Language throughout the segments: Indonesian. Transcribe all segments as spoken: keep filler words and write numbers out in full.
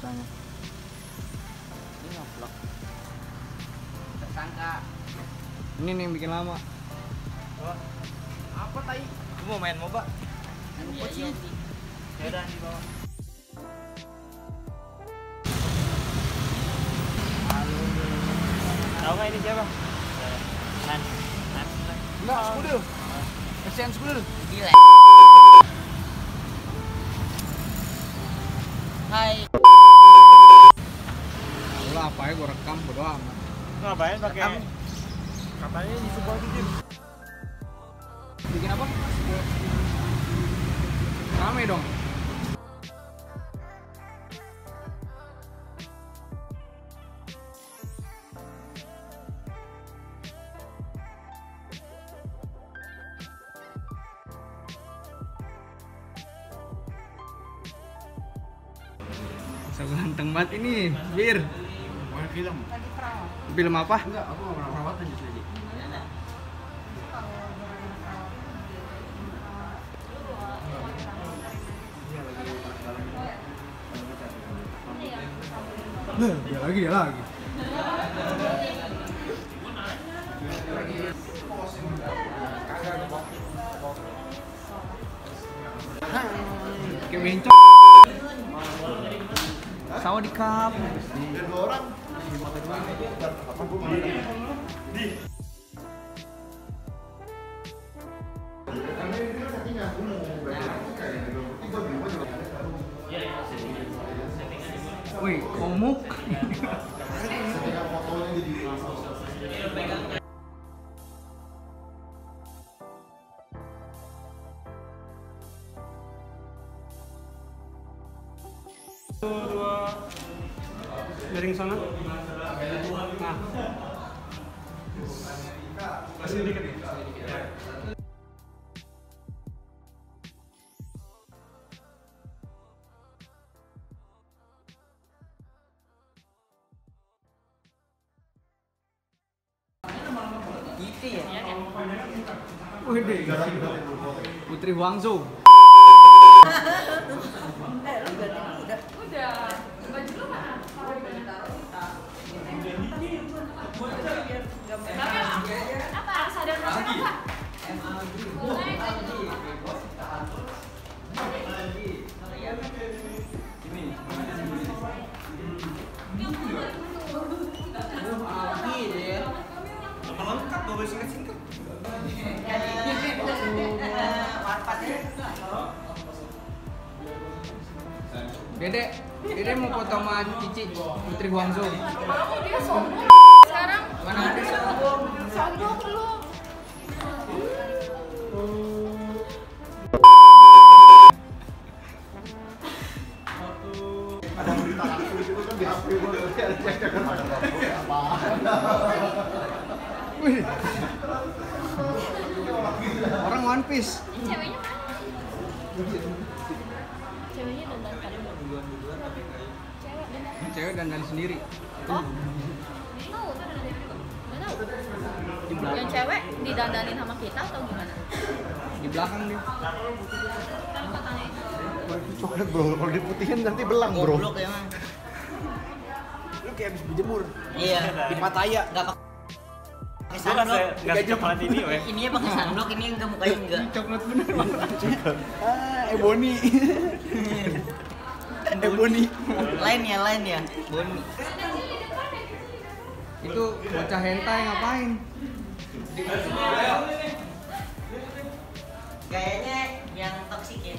ceritanya. Ini ngeblok tersangka. Ini nih yang bikin lama. Oh, apa tai? Lu mau main MOBA? Iya iya sih. Ya udah di bawah. Halo. Tahu nggak ini siapa? Nan. Nan. Enggak, sepuluh. Kesian sepuluh. Gila. Hai. Lah apa ya gua rekam bodo amat. Ngapain pakai katanya disupport bikin. Bikin apa? Rame dong. Ganteng banget ini, Bir. Mau film? Film apa? Enggak, aku nggak pernah perawatan justru aja. Nah, dia lagi, dia lagi. Kayak mencok. Sawa di cup. Ada dua orang. Di. Wih, komuk. Miring sana. Nah. Masih dikit. Gitu ya. Putri Huangzhou. Udah. Baju lu mana? Kalau di mana taruh kita. Apa sadar lagi? Dede, Dede mau potong sama Cici, Putri Huangzhou. Mau dia sombong sekarang? Mana ada sombong? Sombong lu. Ada berita laku itu kan di H P gua cek-cekan ada apa. Orang One Piece. Ini ceweknya mana? Ceweknya dandan pada duluan duluan tapi kayak cewek dandan cewek dandan sendiri. Oh tahu kan ada dari di belakang yang cewek didandanin sama kita atau gimana di belakang nih coklat bro kalau diputihin nanti belang bro goblok ya mah lu kayak habis berjemur iya di Pattaya nggak pakai sunblock nggak coklat ini weh ini ya pakai sunblock ini enggak mukanya enggak coklat bener ah Ebony Ebony lain ya lain ya Boni itu bocah hentai ngapain kayaknya yang toksik ya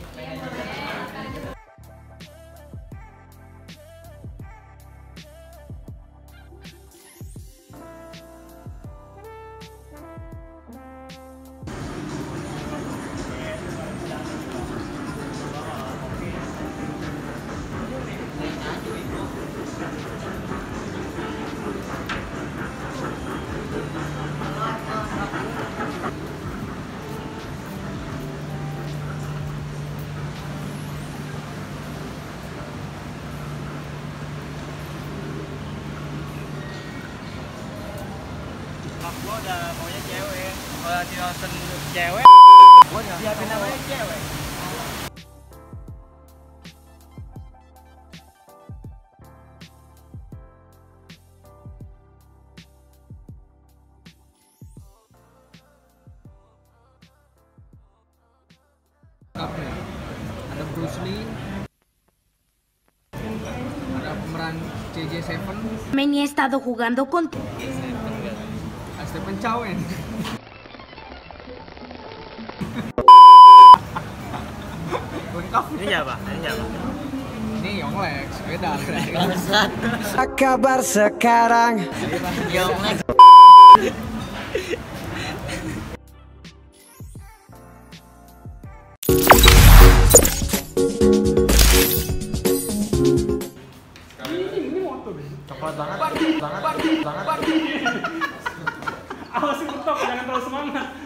gua udah maunya cewek kalau di nonton cewek gua udah siapin namanya cewek. Bruce Lee, ada pemeran C J tujuh. Meni ha estado jugando con a Stephen Chow. Ini apa? Ini apa? Ini Yonglex, beda. Apa kabar sekarang? Yonglex. Coklat banget, banget, banget, banget. Awas, jangan terlalu semangat.